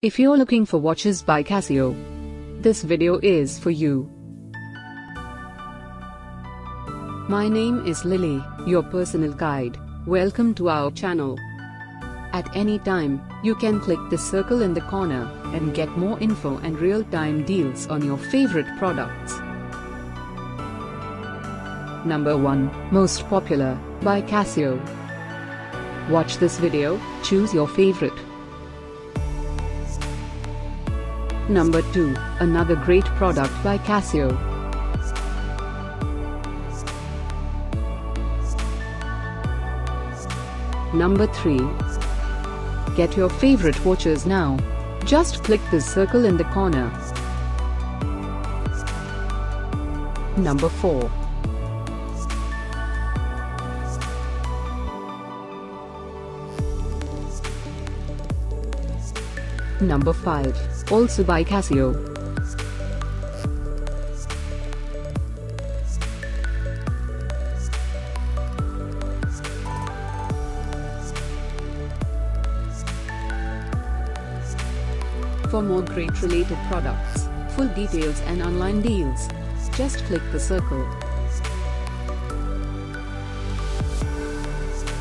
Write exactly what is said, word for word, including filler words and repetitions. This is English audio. If you're looking for watches by Casio, this video is for you. My name is Lily, your personal guide. Welcome to our channel. At any time, you can click the circle in the corner and get more info and real-time deals on your favorite products. Number one. Most Popular, by Casio. Watch this video, choose your favorite. Number two. Another great product by Casio. Number three. Get your favorite watches now. Just click the circle in the corner. Number four. Number five, also by Casio. For more great related products, full details and online deals, just click the circle.